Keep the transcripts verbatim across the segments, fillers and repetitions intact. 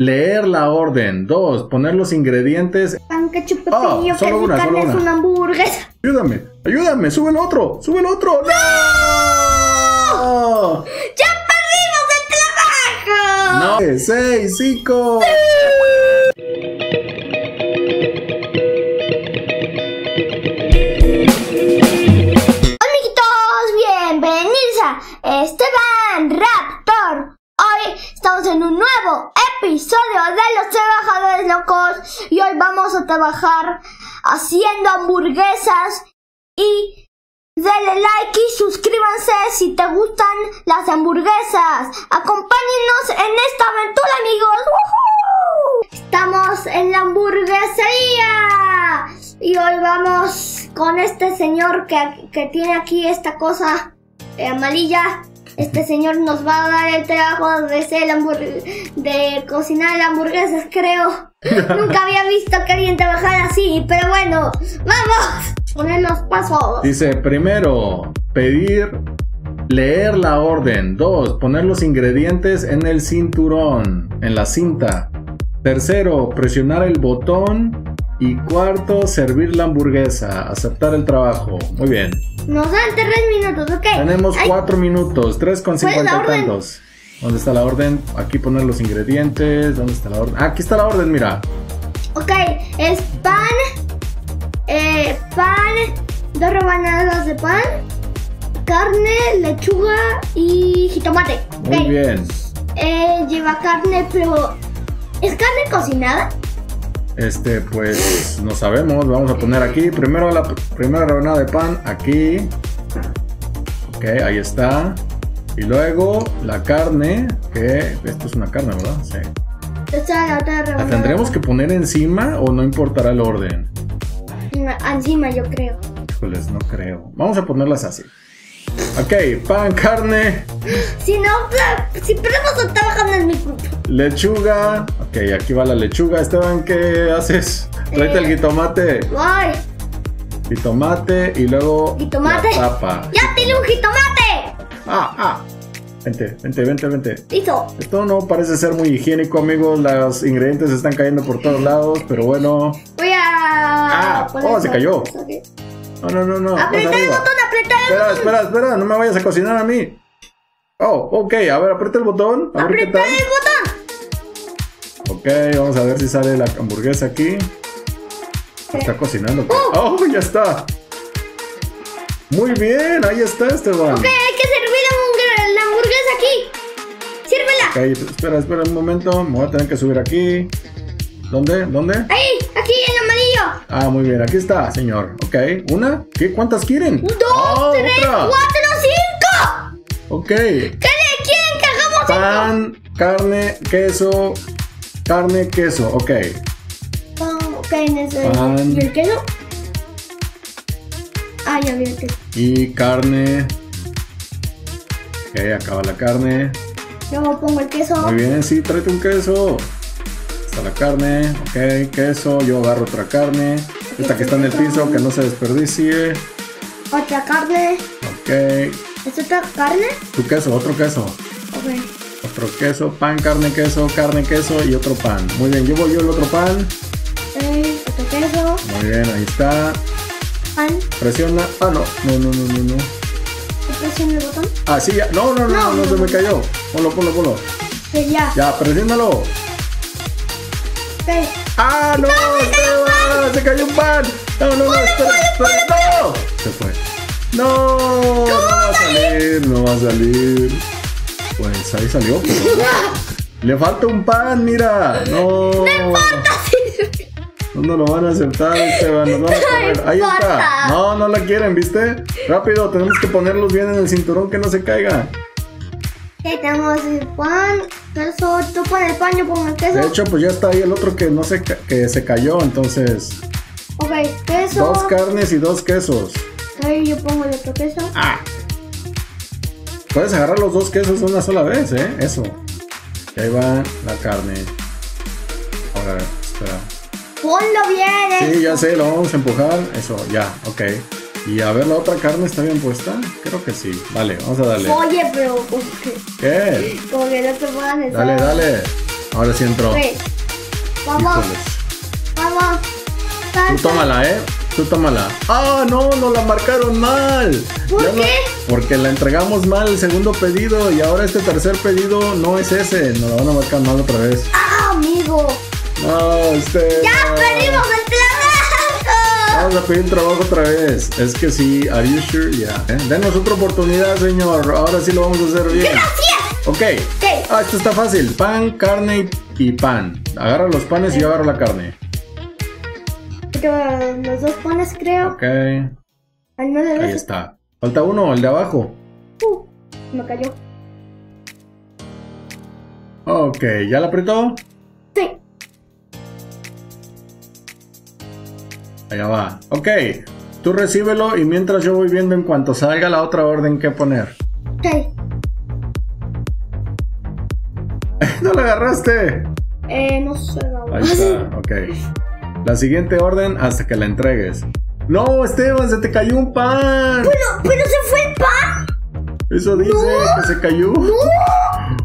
Leer la orden. Dos, poner los ingredientes. Pan, ketchup, pepinillo, oh, solo una, carne, solo una. Es una hamburguesa. Ayúdame, ayúdame, sube el otro, sube el otro. ¡No! ¡Ya perdimos el trabajo! No. Seis, cinco. Esteban Raptor. Hoy estamos en un nuevo episodio de Los Trabajadores Locos y hoy vamos a trabajar haciendo hamburguesas. Y denle like y suscríbanse si te gustan las hamburguesas. Acompáñenos en esta aventura, amigos. ¡Woohoo! Estamos en la hamburguesería y hoy vamos con este señor que, que tiene aquí esta cosa amarilla. Este señor nos va a dar el trabajo de ser de cocinar hamburguesas, creo. Nunca había visto que alguien trabajara así, pero bueno, vamos a poner los pasos. Dice, primero, pedir, leer la orden. Dos, poner los ingredientes en el cinturón, en la cinta. Tercero, presionar el botón. Y cuarto, servir la hamburguesa. Aceptar el trabajo. Muy bien. Nos dan tres minutos, ok. Tenemos Ay. cuatro minutos, tres con cincuenta y tantos. ¿Dónde está la orden? Aquí poner los ingredientes. ¿Dónde está la orden? Aquí está la orden, mira. Ok, es pan, eh, pan, dos rebanadas de pan, carne, lechuga y jitomate. Okay. Muy bien. Eh, lleva carne, pero ¿es carne cocinada? Este, pues, no sabemos. Vamos a poner aquí, primero la primera rebanada de pan, aquí. Ok, ahí está. Y luego, la carne, que esto es una carne, ¿verdad? Sí. Esta, la otra rebanada. ¿La tendremos que poner encima o no importará el orden? Encima, yo creo. Híjoles, no creo. Vamos a ponerlas así. Ok, pan, carne. Si no, si podemos estar trabajando en mi culpa. Lechuga. Ok, aquí va la lechuga. Esteban, ¿qué haces? Tráete eh, el jitomate. Voy. Jitomate y luego jitomate. La tapa. ¡Ya tiene un jitomate! Ah, ah. Vente, vente, vente, vente. Listo. Esto no parece ser muy higiénico, amigos. Los ingredientes están cayendo por todos lados, pero bueno. Voy a... Ah, oh, se cayó. Okay. No, no, no, no. Apretar el botón, apretar el botón. Espera, espera, espera, no me vayas a cocinar a mí. Oh, ok, a ver, aprieta el botón. Aprieta el botón. Ok, vamos a ver si sale la hamburguesa aquí. ¿Qué? Está cocinando. Oh. oh, ya está. Muy bien, ahí está, Esteban. Ok, hay que servir la hamburguesa aquí. Sírvela. Ok, espera, espera un momento. Me voy a tener que subir aquí. ¿Dónde? ¿Dónde? Ahí, aquí en amarillo. Ah, muy bien, aquí está, señor. Ok, una, ¿qué? ¿Cuántas quieren? Dos, oh, tres, otra. cuatro, cinco. Ok. ¿Qué le quieren que hagamos? Pan, cinco. carne, queso. Carne, queso, ok. Oh, ok, necesito. ¿Y el queso? Ah, ya vi el queso. Y carne. Ok, acaba la carne. Luego pongo el queso. Muy bien, sí, tráete un queso. La carne, ok, queso, yo agarro otra carne, okay, esta que está en el piso, que no se desperdicie. Otra carne. Ok. ¿Es otra carne? Tu queso, otro queso. Ok. Otro queso, pan, carne, queso, carne, queso y otro pan. Muy bien, llevo yo el otro pan. Eh, otro queso. Muy bien, ahí está. Pan. Presiona. Ah, no, no, no, no, no, no. ¿Presiona el botón? Ah, sí, ya. No, no, no, no, no, no, no, se me cayó. Ponlo, ponlo, ponlo. Pues ya. Ya, presiónalo. ¡Ah, no! no ¡Se cayó un pan! ¡No, no, no! ¡No! Se fue. ¡No! No va a salir, no va a salir. Pues ahí salió. ¡Le falta un pan, mira! ¡No! ¡No importa! No lo van a aceptar, Esteban. Nos vamos a correr. Ahí está. No, no la quieren, ¿viste? Rápido, tenemos que ponerlos bien en el cinturón que no se caiga. Tenemos el pan, queso, tú pones el pan, yo pongo el queso. De hecho, pues ya está ahí el otro que no se, que se cayó, entonces. Ok, queso. Dos carnes y dos quesos. Ahí yo pongo el otro queso. Ah. Puedes agarrar los dos quesos de una sola vez, ¿eh? Eso. Y ahí va la carne. Ahora, espera. Ponlo bien, ¿eh? Sí, ya sé, lo vamos a empujar. Eso, ya, ok. Y a ver, ¿la otra carne está bien puesta? Creo que sí. Vale, vamos a darle. Oye, pero... ¿Qué? ¿Qué? Como que no te puedas... Dale, dale. Ahora sí entró. Sí. Vamos. Híjoles. Vamos. Salta. Tú tómala, ¿eh? Tú tómala. ¡Ah, no! ¡Nos la marcaron mal! ¿Por ya qué? No, porque la entregamos mal el segundo pedido y ahora este tercer pedido no es ese. Nos la van a marcar mal otra vez. ¡Ah, amigo! No, este... ¡Ya perdimos el trabajo! Vamos a pedir trabajo otra vez. Es que sí, are you sure? Ya. Yeah. ¿Eh? Denos otra oportunidad, señor. Ahora sí lo vamos a hacer bien. ¡Gracias! Ok. Sí. Ah, esto está fácil. Pan, carne y pan. Agarra los panes y yo agarro la carne. Los dos panes, creo. Ok. Ay, no, ahí está. Falta uno, el de abajo. Uh, me cayó. Ok, ¿ya la apretó? Sí. Allá va. Ok, tú recíbelo y mientras yo voy viendo en cuanto salga la otra orden que poner. Ok. ¿No la agarraste? Eh, no sé. La ahí está, ok. La siguiente orden hasta que la entregues. ¡No, Esteban! ¡Se te cayó un pan! ¡Pero, pero se fue el pan! Eso dice, no, que se cayó. ¡No!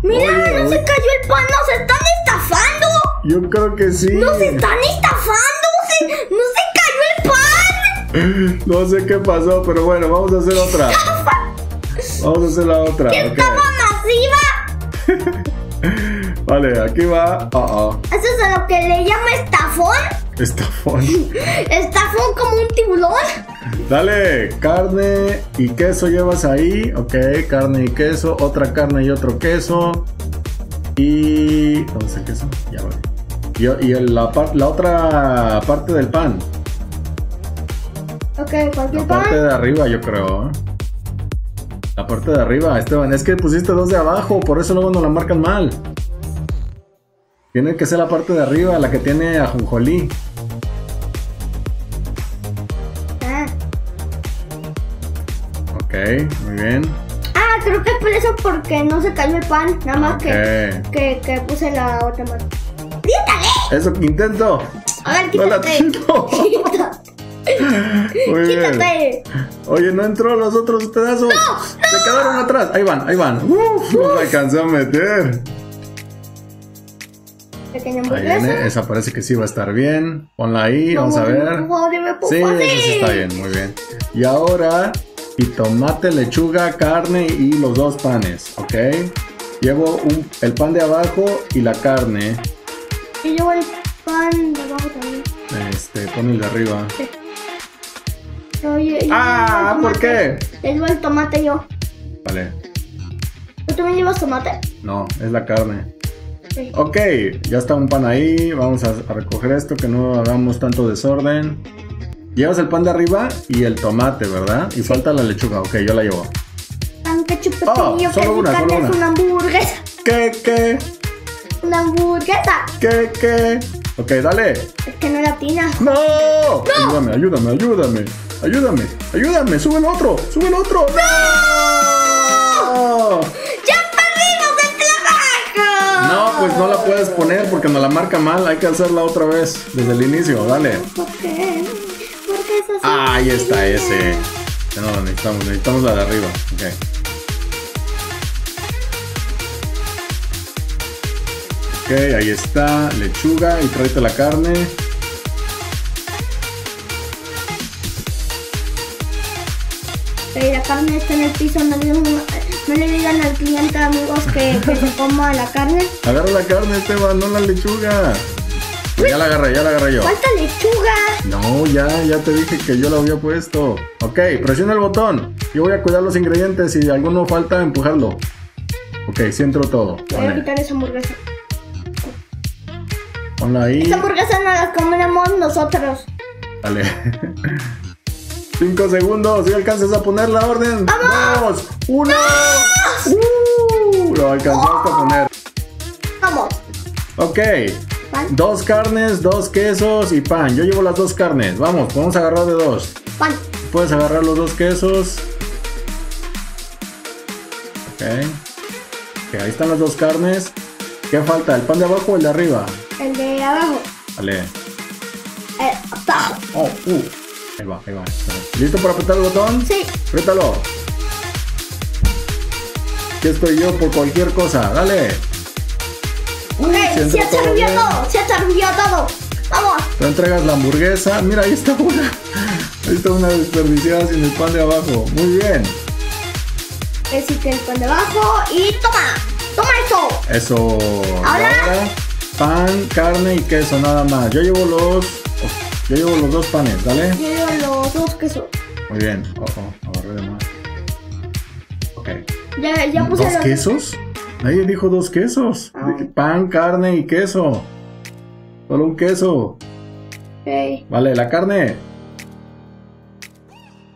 ¡Mira! Oye, ¡no se cayó el pan! ¡Nos están estafando! Yo creo que sí. ¡Nos están estafando! Se, ¡no se cayó el pan! No sé qué pasó, pero bueno, vamos a hacer otra. Vamos a hacer la otra. ¡Qué estafa masiva! Vale, aquí va. Uh -oh. ¿Eso es a lo que le llama estafón? Estafón. Estafón como un tiburón. Dale, carne y queso llevas ahí. Ok, carne y queso. Otra carne y otro queso. Y... ¿dónde está el queso? Ya vale. Y, y la, la otra parte del pan. Ok, cualquier la parte pan? de arriba, yo creo. La parte de arriba, Esteban. Es que pusiste dos de abajo, por eso luego nos la marcan mal. Tiene que ser la parte de arriba, la que tiene ajonjolí. Ah. Ok, muy bien. Ah, creo que por eso, porque no se cayó el pan. Nada más okay. que, que, que puse la otra mano. ¡Quítale! Eso que intento. A ver, quítate. No quítate. Muy quítate. Bien. Oye, no entró los otros pedazos. ¡No! ¡No! Se quedaron atrás. Ahí van, ahí van. Uf, Uf. No me alcancé a meter. Ahí viene, esa parece que sí va a estar bien. Ponla ahí, vamos a ver. Sí, eso está bien, muy bien. Y ahora, jitomate, lechuga, carne y los dos panes, ¿ok? Llevo un, el pan de abajo y la carne. Y llevo el pan de abajo también. Este, pon el de arriba. Sí. Yo, yo, yo ah, ¿por qué? Yo llevo el tomate yo. Vale. ¿Tú también llevas tomate? No, es la carne. Sí. Ok, ya está un pan ahí. Vamos a, a recoger esto, que no hagamos tanto desorden. Llevas el pan de arriba y el tomate, ¿verdad? Y sí. Falta la lechuga, ok, yo la llevo. Tan oh, que solo una, solo una. Una hamburguesa. ¿Qué, qué? Una hamburguesa. ¿Qué, qué? Ok, dale. Es que no la tina. ¡No! ¡No! Ayúdame, ayúdame, ayúdame. Ayúdame, ayúdame, sube el otro, sube el otro. ¡No! ¡No! No, pues no la puedes poner porque nos la marca mal. Hay que hacerla otra vez desde el inicio. Dale. ¿Por qué? Porque eso sí. Ah, ahí está ese. Ya no la necesitamos. Necesitamos la de arriba. Ok. Ok, ahí está. Lechuga y tráete la carne. Pero la carne está en el piso. No le digan, no le digan al cliente, amigos, que, que se coma la carne. Agarra la carne, Esteban, no la lechuga. Pues ya la agarré, ya la agarré yo. ¡Falta lechuga! No, ya, ya te dije que yo la había puesto. Ok, presiona el botón. Yo voy a cuidar los ingredientes. Si alguno falta, empujarlo. Ok, sí entró todo. Voy vale. a quitar esa hamburguesa. Ponla ahí. Esa hamburguesa no la comemos nosotros. Vale. Cinco segundos, si alcanzas a poner la orden. ¡Vamos! ¡Dos! ¡Uno! ¡No! Uh, lo alcanzaste oh. a poner. ¡Vamos! Ok. ¿Pan? Dos carnes, dos quesos y pan. Yo llevo las dos carnes. Vamos, podemos agarrar de dos. Pan. Puedes agarrar los dos quesos. Ok. Ok, ahí están las dos carnes. ¿Qué falta? ¿El pan de abajo o el de arriba? El de abajo. Vale. El abajo. Oh, uh. Ahí va, ahí va. ¿Listo para apretar el botón? Sí. Apriétalo. Aquí estoy yo por cualquier cosa. Dale. Uy, okay, se, se atorbió todo, todo, se atorbió todo. Vamos. Te entregas la hamburguesa. Mira, ahí está una. Ahí está una desperdiciada sin el pan de abajo. Muy bien. Así que el pan de abajo y toma. Toma eso. Eso. Ahora, ahora pan, carne y queso, nada más. Yo llevo los. Oh, yo llevo los dos panes, ¿dale? Yo llevo los dos quesos. Muy bien. Oh, oh, agarré de más. Ok. Ya, ya puse los. ¿Dos quesos? Nadie dijo dos quesos. Ay. Pan, carne y queso. Solo un queso. Okay. Vale, la carne.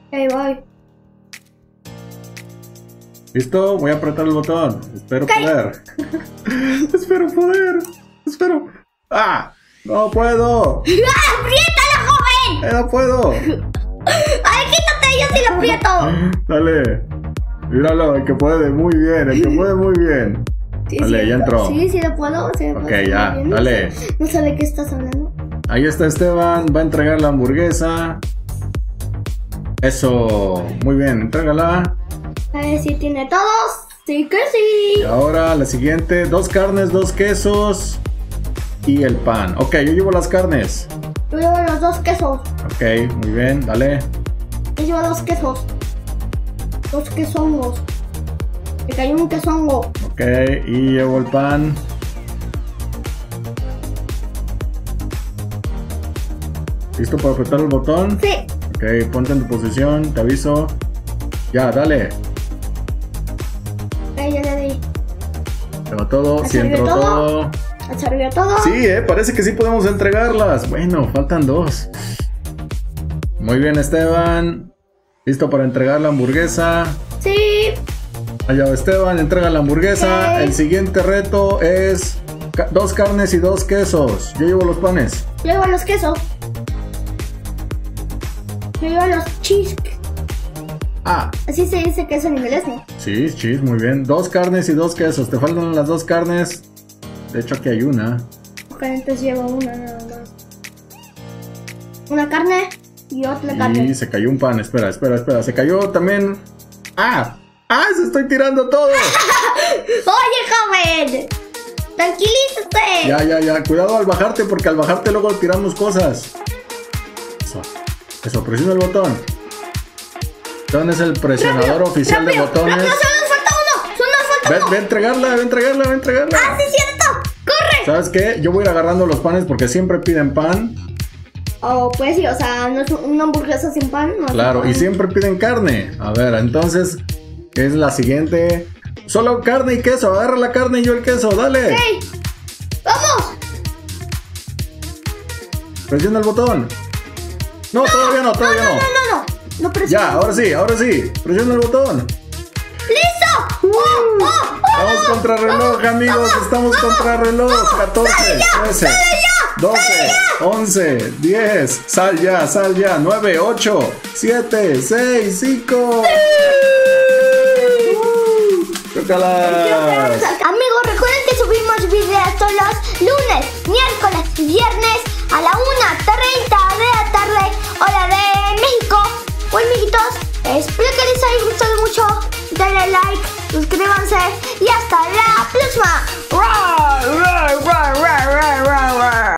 Okay, voy. Listo, voy a apretar el botón. Espero okay. poder. Espero poder. Espero. ¡Ah! ¡No puedo! ¡Ah! ¡Apriétala, joven! Eh, ¡No puedo! ¡Ay, quítate! ¡Yo sí lo aprieto! Dale. Míralo, el que puede muy bien, el que puede muy bien. Sí, dale, sí, ya entró. Sí, sí lo puedo. Sí, ok, puedo, ya, bien. Dale. No sé de qué estás hablando. Ahí está Esteban, va a entregar la hamburguesa. Eso, muy bien, entrégala. A ver si tiene todos. Sí que sí. Y ahora la siguiente, dos carnes, dos quesos y el pan. Ok, yo llevo las carnes. Yo llevo los dos quesos. Ok, muy bien, dale. Yo llevo dos quesos. Dos quesongos. Me cayó un quesongo. Ok, y llevo el pan. ¿Listo para apretar el botón? Sí. Ok, ponte en tu posición, te aviso. Ya, dale. Ok, ya le di. Se va todo, si entró todo. ¿Absorbió todo? Sí, eh, parece que sí podemos entregarlas. Bueno, faltan dos. Muy bien, Esteban. ¿Listo para entregar la hamburguesa? Sí. Allá va Esteban, entrega la hamburguesa. Okay. El siguiente reto es ca dos carnes y dos quesos. Yo llevo los panes. Yo llevo los quesos. Yo llevo los cheese. Ah. Así se dice queso en inglés, ¿no? Sí, cheese, muy bien. Dos carnes y dos quesos. Te faltan las dos carnes. De hecho, aquí hay una. Ok, entonces llevo una nada más. Una carne y otra carne. Y se cayó un pan. Espera, espera, espera. Se cayó también. ¡Ah! ¡Ah! ¡Se estoy tirando todo! ¡Oye, joven! ¡Tranquilízate! Ya, ya, ya. Cuidado al bajarte, porque al bajarte luego tiramos cosas. Eso. Eso, presiona el botón. Entonces es el presionador rápido, oficial rápido, de botones. ¡Rápido! ¡Solo nos falta uno! ¡Solo nos falta ve, uno! ¡Ve a entregarla! ¡Ve a entregarla! ¡Ve a entregarla! ¡Ah, sí es cierto! ¡Corre! ¿Sabes qué? Yo voy a ir agarrando los panes porque siempre piden pan. Oh, pues sí, o sea, no es una hamburguesa sin pan. No claro, pan. Y siempre piden carne. A ver, entonces... es la siguiente. Solo carne y queso. Agarra la carne y yo el queso. Dale. Okay. ¡Vamos! Presiona el botón. No, no todavía no, todavía no. No, no, no, no. no presiona. Ya, ahora sí, ahora sí. Presiona el botón. ¡Listo! Uh, oh, oh, oh, vamos oh, contra reloj, oh, amigos. Oh, Estamos oh, contra reloj. Oh, catorce, trece, doce, once, diez. Sal ya, sal ya. nueve, ocho, siete, seis, cinco. Amigos, recuerden que subimos videos todos los lunes, miércoles y viernes a la una treinta de la tarde, hora de México. Bueno, amiguitos, espero que les haya gustado mucho. Denle like, suscríbanse y hasta la próxima.